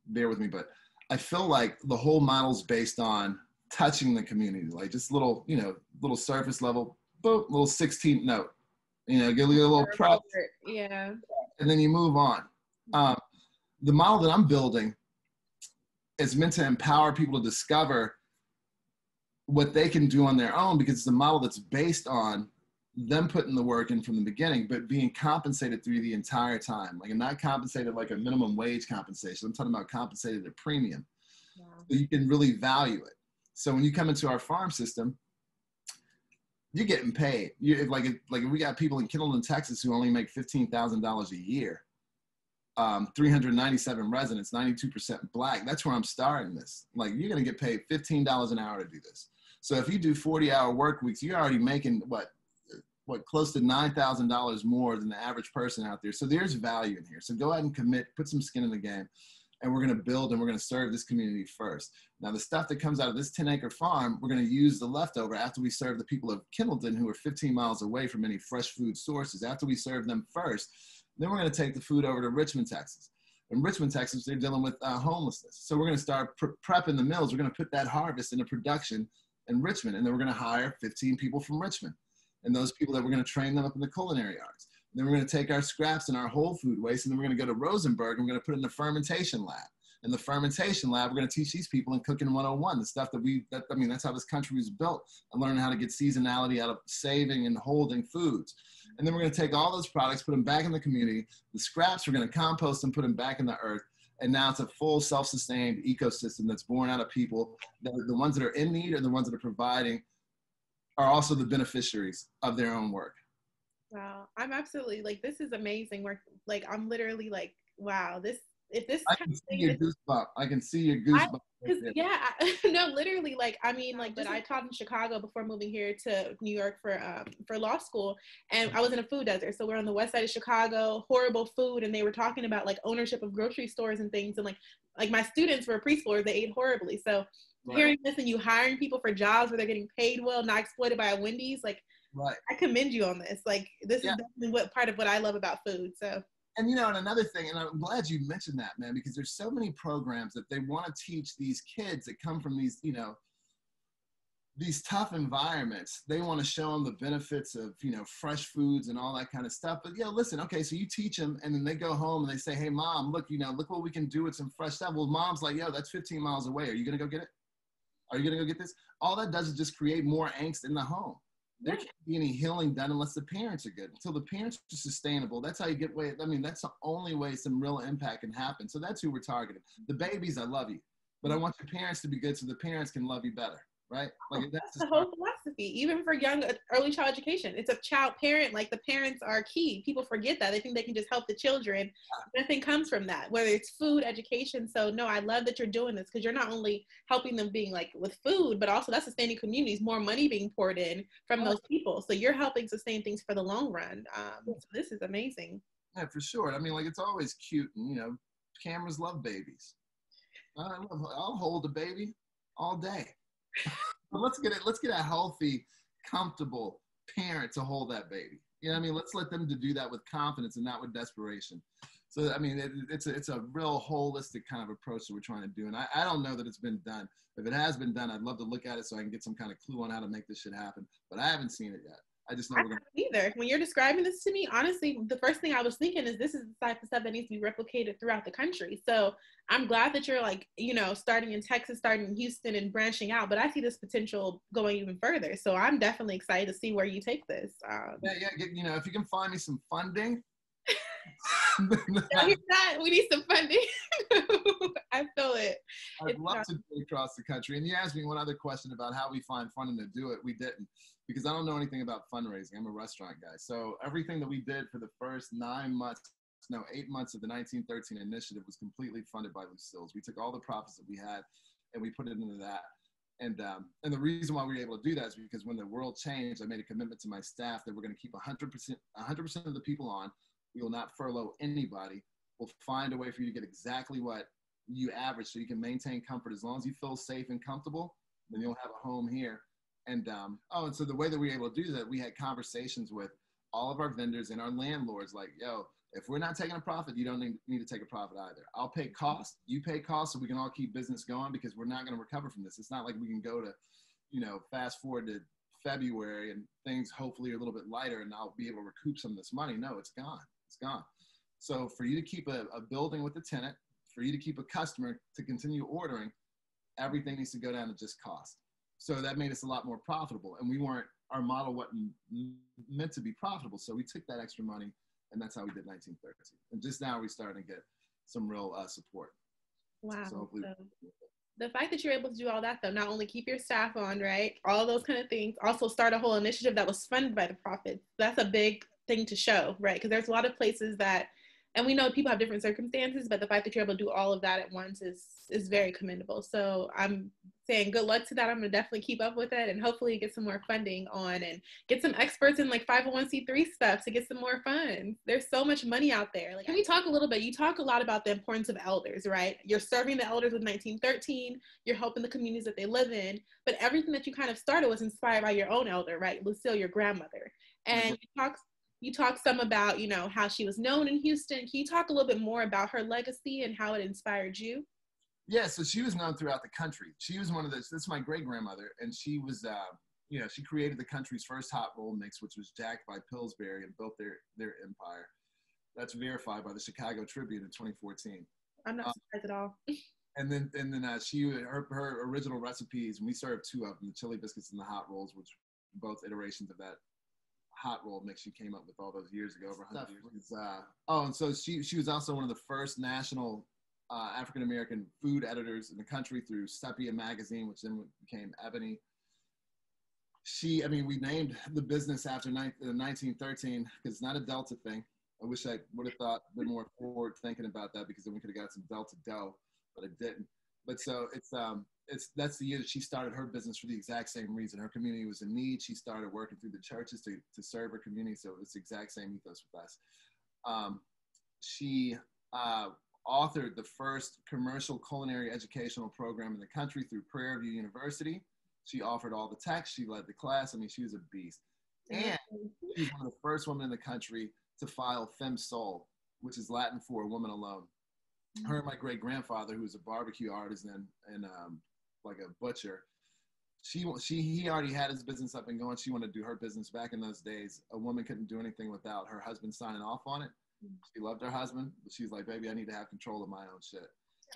bear with me, but I feel like the whole model's based on touching the community, like just little, you know, little surface level, boop, little 16th note, you know, get a little prop. Yeah. And then you move on. The model that I'm building is meant to empower people to discover what they can do on their own, because it's a model that's based on them putting the work in from the beginning, but being compensated through the entire time. Like, I'm not compensated like a minimum wage compensation. I'm talking about compensated at a premium. Yeah. So you can really value it. So when you come into our farm system, you're getting paid. Like we got people in Kendleton, Texas, who only make $15,000 a year. 397 residents, 92% Black. That's where I'm starting this. Like, you're going to get paid $15 an hour to do this. So if you do 40-hour work weeks, you're already making what close to $9,000 more than the average person out there. So there's value in here. So go ahead and commit, put some skin in the game, and we're going to build and we're going to serve this community first. Now, the stuff that comes out of this 10-acre farm, we're going to use the leftover after we serve the people of Kendleton, who are 15 miles away from any fresh food sources. After we serve them first, then we're going to take the food over to Richmond, Texas. In Richmond, Texas, they're dealing with homelessness. So we're going to start prepping the mills. We're going to put that harvest into production in Richmond, and then we're going to hire 15 people from Richmond. And those people, that we're going to train them up in the culinary arts. And then we're going to take our scraps and our whole food waste, and then we're going to go to Rosenberg, and we're going to put it in the fermentation lab. In the fermentation lab, we're going to teach these people in Cooking 101, the stuff that's how this country was built, and learning how to get seasonality out of saving and holding foods. And then we're going to take all those products, put them back in the community. The scraps, we're going to compost and put them back in the earth. And now it's a full self-sustained ecosystem that's born out of people. The ones that are in need or the ones that are providing are also the beneficiaries of their own work. Wow. I'm absolutely, like, this is amazing work. Like, I'm literally like, wow, I can see your goosebump. Literally, like, I mean, like, but I taught in Chicago before moving here to New York for law school, and I was in a food desert. So we're on the west side of Chicago, horrible food, and they were talking about like ownership of grocery stores and things, and like my students were preschoolers, they ate horribly. So right. Hearing this and you hiring people for jobs where they're getting paid well, not exploited by a Wendy's, like, right. I commend you on this. Like, this is definitely part of what I love about food. So. And, you know, and another thing, and I'm glad you mentioned that, man, because there's so many programs that they want to teach these kids that come from these, you know, these tough environments. They want to show them the benefits of, you know, fresh foods and all that kind of stuff. But, you know, listen, okay, so you teach them, and then they go home and they say, hey, mom, look, you know, look what we can do with some fresh stuff. Well, mom's like, yo, that's 15 miles away. Are you going to go get it? Are you going to go get this? All that does is just create more angst in the home. There can't be any healing done unless the parents are good. Until the parents are sustainable, that's how you get away. I mean, that's the only way some real impact can happen. So that's who we're targeting. The babies, I love you, but I want your parents to be good so the parents can love you better, right? Like, that's the whole philosophy, even for early child education. It's a child parent, like the parents are key. People forget that. They think they can just help the children. Yeah. Nothing comes from that, whether it's food, education. So no, I love that you're doing this, because you're not only helping them being like with food, but also that's sustaining communities, more money being poured in from those people. So you're helping sustain things for the long run. So this is amazing. Yeah, for sure. I mean, like, it's always cute, and, you know, cameras love babies. I'll hold a baby all day. But let's get a healthy, comfortable parent to hold that baby. You know what I mean? Let's let them to do that with confidence and not with desperation. So, I mean, it's a real holistic kind of approach that we're trying to do. And I don't know that it's been done. If it has been done, I'd love to look at it so I can get some kind of clue on how to make this shit happen. But I haven't seen it yet. I just know. I don't either. When you're describing this to me, honestly, the first thing I was thinking is this is the type of stuff that needs to be replicated throughout the country. So I'm glad that you're like, you know, starting in Texas, starting in Houston and branching out, but I see this potential going even further. So I'm definitely excited to see where you take this. You know, if you can find me some funding. We need some funding. I feel it. I'd love to do it across the country. And you asked me one other question about how we find funding to do it. We didn't, because I don't know anything about fundraising. I'm a restaurant guy. So everything that we did for the first 8 months of the 1913 initiative was completely funded by Lucille's. We took all the profits that we had and we put it into that. And the reason why we were able to do that is because when the world changed, I made a commitment to my staff that we're going to keep 100% of the people on. We will not furlough anybody. We'll find a way for you to get exactly what you average so you can maintain comfort. As long as you feel safe and comfortable, then you'll have a home here. And and so the way that we were able to do that, we had conversations with all of our vendors and our landlords like, yo, if we're not taking a profit, you don't need to take a profit either. I'll pay costs, you pay costs, so we can all keep business going because we're not going to recover from this. It's not like we can go to, you know, fast forward to February and things hopefully are a little bit lighter and I'll be able to recoup some of this money. No, it's gone. It's gone. So for you to keep a building with a tenant, for you to keep a customer to continue ordering, everything needs to go down to just cost. So that made us a lot more profitable, and we weren't, our model wasn't meant to be profitable. So we took that extra money, and that's how we did 1913. And just now we're starting to get some real support. Wow. So hopefully the fact that you're able to do all that, though, not only keep your staff on, right, all those kind of things, also start a whole initiative that was funded by the profits. That's a big thing to show, right? Because there's a lot of places that, and we know people have different circumstances, but the fact that you're able to do all of that at once is very commendable. So I'm saying good luck to that. I'm going to definitely keep up with it and hopefully get some more funding on and get some experts in like 501c3 stuff to get some more funds. There's so much money out there. Like, can we talk a little bit? You talk a lot about the importance of elders, right? You're serving the elders with 1913. You're helping the communities that they live in. But everything that you kind of started was inspired by your own elder, right? Lucille, your grandmother. And you talk some about, you know, how she was known in Houston. Can you talk a little bit more about her legacy and how it inspired you? Yeah, so she was known throughout the country. She was one of those, this is my great-grandmother, and she was, you know, she created the country's first hot roll mix, which was jacked by Pillsbury and built their empire. That's verified by the Chicago Tribune in 2014. I'm not surprised at all. And then her original recipes, and we served two of them, the chili biscuits and the hot rolls, which both iterations of that hot roll mix she came up with all those years ago, over 100 years. And so she was also one of the first national African-American food editors in the country through Sepia magazine, which then became Ebony. She, I mean, we named the business after 1913 because it's not a Delta thing. I wish I would have thought a bit more forward thinking about that because then we could have got some Delta dough, but it didn't. But so that's the year that she started her business for the exact same reason. Her community was in need. She started working through the churches to serve her community. So it's the exact same ethos with us. She authored the first commercial culinary educational program in the country through Prairie View University. She offered all the text. She led the class. I mean, she was a beast. And she's one of the first women in the country to file Fem Sol, which is Latin for woman alone. Her and my great-grandfather, who was a barbecue artisan and like a butcher, he already had his business up and going. She wanted to do her business. Back in those days, a woman couldn't do anything without her husband signing off on it. She loved her husband, but she's like, baby, I need to have control of my own shit.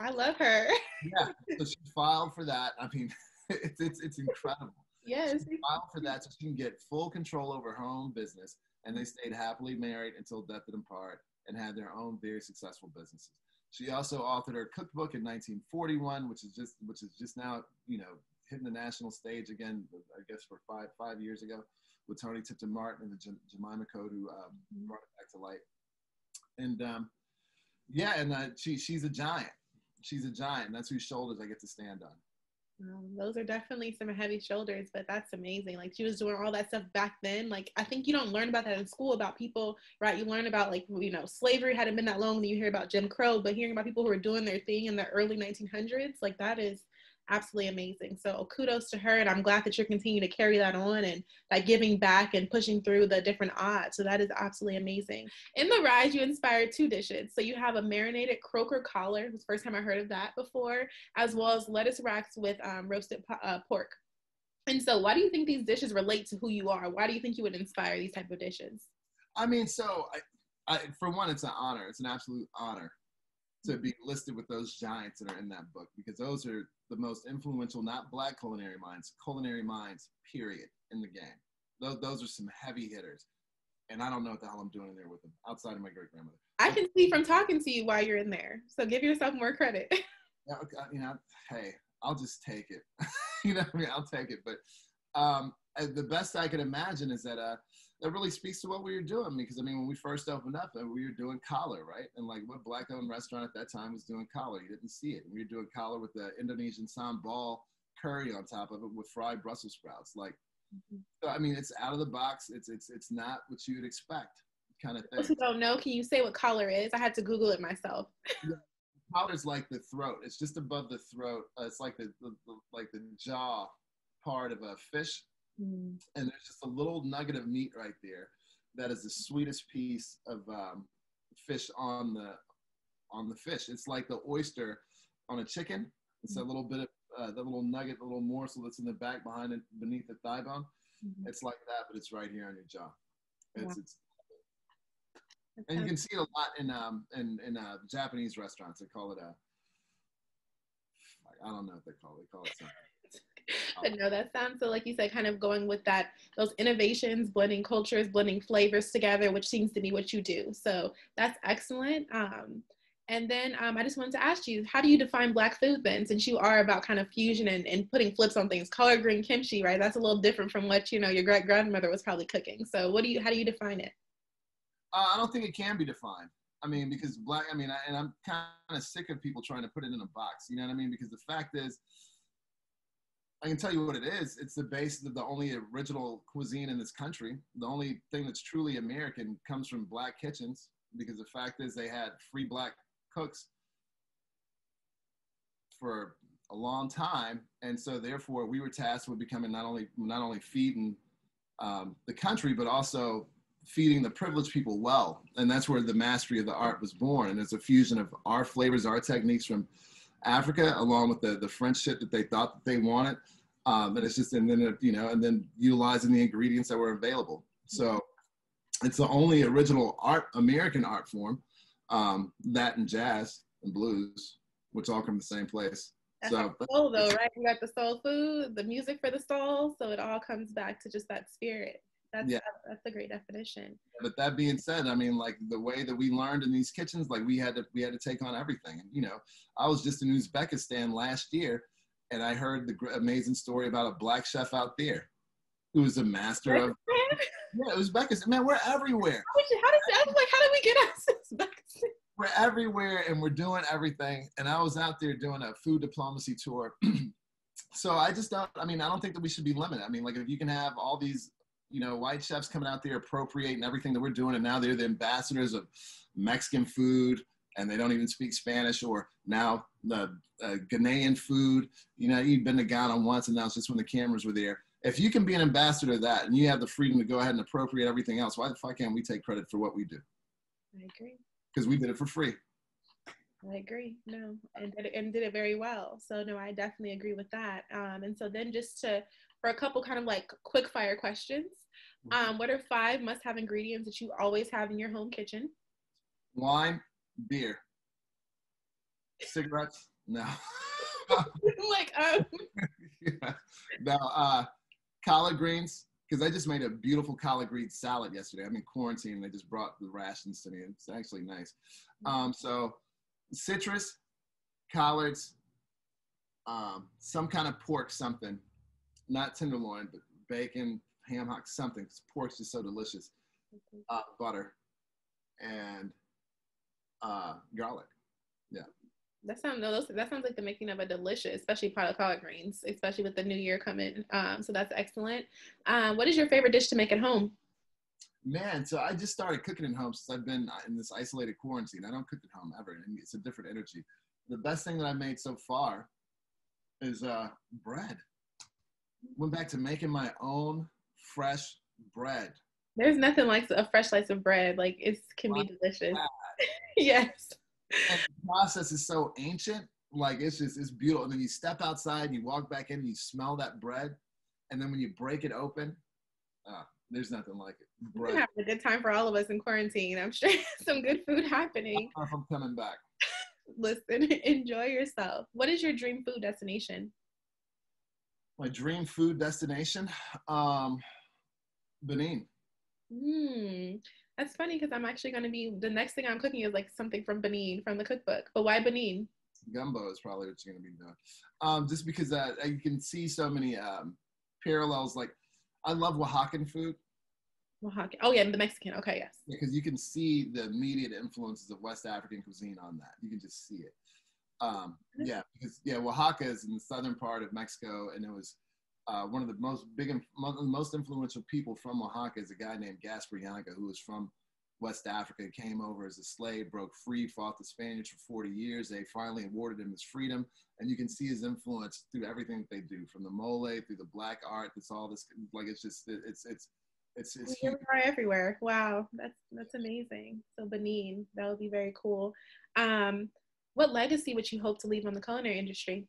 I love her. Yeah, so she filed for that. I mean, it's incredible. Yes. She filed for that so she can get full control over her own business, and they stayed happily married until death did them part and had their own very successful businesses. She also authored her cookbook in 1941, which is just now, you know, hitting the national stage again, I guess for five years ago, with Tony Tipton Martin and the Jemima Code, who brought it back to light. And she's a giant. She's a giant. That's whose shoulders I get to stand on. Those are definitely some heavy shoulders, but that's amazing. Like, she was doing all that stuff back then. Like, I think you don't learn about that in school, about people, right? You learn about, like, you know, slavery hadn't been that long, and you hear about Jim Crow, but hearing about people who were doing their thing in the early 1900s, like, that is absolutely amazing. So kudos to her, and I'm glad that you're continuing to carry that on and that giving back and pushing through the different odds. So that is absolutely amazing. In the rise, you inspired two dishes. So you have a marinated croaker collar, the first time I heard of that before, as well as lettuce racks with roasted pork. And so why do you think these dishes relate to who you are? Why do you think you would inspire these type of dishes? I mean, so I, for one, it's an honor. It's an absolute honor to be listed with those giants that are in that book, because those are the most influential, not Black culinary minds, period, in the game. Those are some heavy hitters. And I don't know what the hell I'm doing in there with them, outside of my great-grandmother. I can see from talking to you why you're in there. So give yourself more credit. Yeah, okay, you know, hey, I'll just take it. You know what I mean? I'll take it. But the best I can imagine is that that really speaks to what we were doing. Because, I mean, when we first opened up, we were doing collar, right? And, like, what Black-owned restaurant at that time was doing collar? You didn't see it. And we were doing collar with the Indonesian sambal curry on top of it with fried Brussels sprouts. Like, so, I mean, it's out of the box. It's not what you'd expect, kind of thing. Those who don't know, can you say what collar is? I had to Google it myself. Yeah. Collar's like the throat. It's just above the throat. It's like the jaw part of a fish, and there's just a little nugget of meat right there that is the sweetest piece of fish on the fish. It's like the oyster on a chicken. It's a little bit of the little nugget, the little morsel that's in the back behind it, beneath the thigh bone. It's like that, but it's right here on your jaw. It's and you can see it a lot in Japanese restaurants. They call it I don't know what they call it. They call it something. But no, that sounds so, like you said, kind of going with that, those innovations, blending cultures, blending flavors together, which seems to be what you do. So that's excellent. And then I just wanted to ask you, how do you define Black food then, since you are about kind of fusion and putting flips on things? Collard green kimchi, right? That's a little different from what, you know, your great-grandmother was probably cooking. So how do you define it? I don't think it can be defined. I mean, because Black, I mean, and I'm kind of sick of people trying to put it in a box, you know what I mean? Because the fact is, I can tell you what it is. It's the basis of the only original cuisine in this country. The only thing that's truly American comes from Black kitchens, because the fact is they had free Black cooks for a long time. And so therefore we were tasked with becoming not only feeding the country, but also feeding the privileged people well. And that's where the mastery of the art was born. And it's a fusion of our flavors, our techniques from Africa, along with the French shit that they thought that they wanted. And it's just, and then, you know, and then utilizing the ingredients that were available. So it's the only original art, American art form, that and jazz and blues, which all come from the same place. That's so, soul though, right? You got the soul food, the music for the soul. So it all comes back to just that spirit. That's a great definition. But that being said, I mean, like the way that we learned in these kitchens, like we had to take on everything. And, you know, I was just in Uzbekistan last year, and I heard the amazing story about a Black chef out there who was a master of. Yeah, Uzbekistan. Man, we're everywhere. How did we get out of Uzbekistan? We're everywhere, and we're doing everything. And I was out there doing a food diplomacy tour. So I don't think that we should be limited. I mean, like if you can have all these, you know, white chefs coming out there appropriating everything that we're doing, and now they're the ambassadors of Mexican food, and they don't even speak Spanish, or now the Ghanaian food. You know, you've been to Ghana once, and now it's just when the cameras were there. If you can be an ambassador of that, and you have the freedom to go ahead and appropriate everything else, why the fuck can't we take credit for what we do? I agree. Because we did it for free. I agree. No, and did it very well. So no, I definitely agree with that. And so then just for a couple kind of like quick fire questions. What are 5 must-have ingredients that you always have in your home kitchen? Wine, beer, cigarettes. No. Yeah. No. Collard greens, because I just made a beautiful collard green salad yesterday. I'm in quarantine, and they just brought the rations to me. It's actually nice. So citrus, collards, some kind of pork something. Not tenderloin, but bacon, ham hock, something. Pork's just so delicious. Butter and garlic. Yeah. That sounds like the making of a delicious, especially pot of collard greens, especially with the new year coming. So that's excellent. What is your favorite dish to make at home? Man, so I just started cooking at home since I've been in this isolated quarantine. I don't cook at home ever. It's a different energy. The best thing that I made so far is bread. Went back to making my own fresh bread. There's nothing like a fresh slice of bread. Like it can be delicious. Yes. And the process is so ancient. Like it's beautiful. And then you step outside and you walk back in and you smell that bread. And then when you break it open, there's nothing like it. Right. We're having a good time for all of us in quarantine. I'm sure some good food happening. I'm coming back. Listen, enjoy yourself. What is your dream food destination? My dream food destination? Benin. That's funny because I'm actually going to be, the next thing I'm cooking is like something from Benin, from the cookbook. But why Benin? Gumbo is probably what you're going to be doing. Just because you can see so many parallels. Like, I love Oaxacan food. Oaxacan. Oh, yeah, the Mexican. Okay, yes. Because you can see the immediate influences of West African cuisine on that. You can just see it. Because Oaxaca is in the southern part of Mexico, and it was one of the most influential people from Oaxaca is a guy named Gasparianca, who was from West Africa, came over as a slave, broke free, fought the Spaniards for 40 years. They finally awarded him his freedom, and you can see his influence through everything that they do, from the mole through the black art. It's all this, like, it's just, it's we are everywhere. Wow, that's amazing. So Benin, that would be very cool. What legacy would you hope to leave on the culinary industry?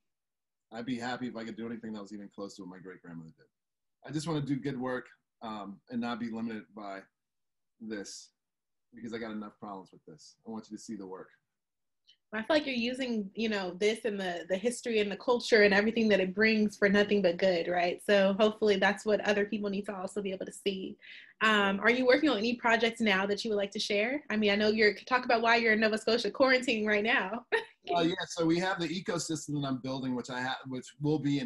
I'd be happy if I could do anything that was even close to what my great-grandmother did. I just want to do good work and not be limited by this, because I got enough problems with this. I want you to see the work. I feel like you're using, this and the history and the culture and everything that it brings for nothing but good, right? So hopefully that's what other people need to also be able to see. Are you working on any projects now that you would like to share? I mean, I know you're, talk about why you're in Nova Scotia quarantining right now. Yeah, so we have the ecosystem that I'm building, which will be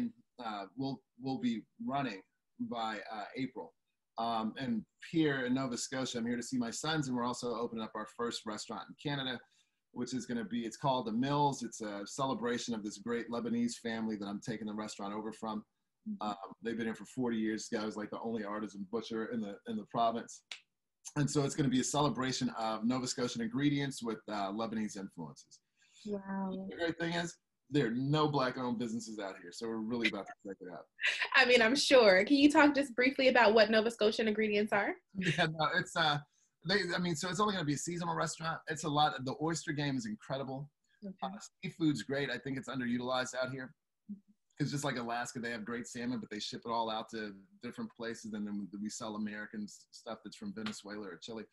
will be running by April. And here in Nova Scotia, I'm here to see my sons, and we're also opening up our first restaurant in Canada, which is going to be, it's called The Mills. It's a celebration of this great Lebanese family that I'm taking the restaurant over from. They've been here for 40 years. This guy was like the only artisan butcher in the province. And so it's going to be a celebration of Nova Scotian ingredients with Lebanese influences. Wow. The great thing is, there are no Black-owned businesses out here, so we're really about to check it out. I mean, I'm sure. Can you talk just briefly about what Nova Scotian ingredients are? Yeah, no, it's... so it's only going to be a seasonal restaurant. It's a lot. The oyster game is incredible. Okay. Seafood's great. I think it's underutilized out here. It's just like Alaska. They have great salmon, but they ship it all out to different places, and then we sell American stuff that's from Venezuela or Chile.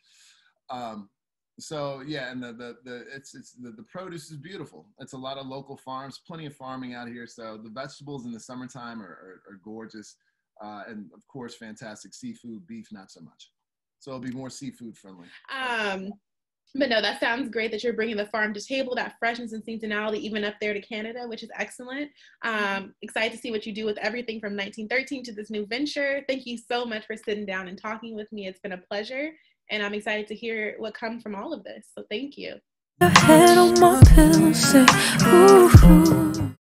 And the produce is beautiful. It's a lot of local farms, plenty of farming out here. So the vegetables in the summertime are gorgeous, and of course, fantastic seafood. Beef, not so much. So it'll be more seafood friendly. But no, that sounds great that you're bringing the farm to table, that freshness and seasonality, even up there to Canada, which is excellent. Excited to see what you do with everything from 1913 to this new venture. Thank you so much for sitting down and talking with me. It's been a pleasure, and I'm excited to hear what comes from all of this. So thank you.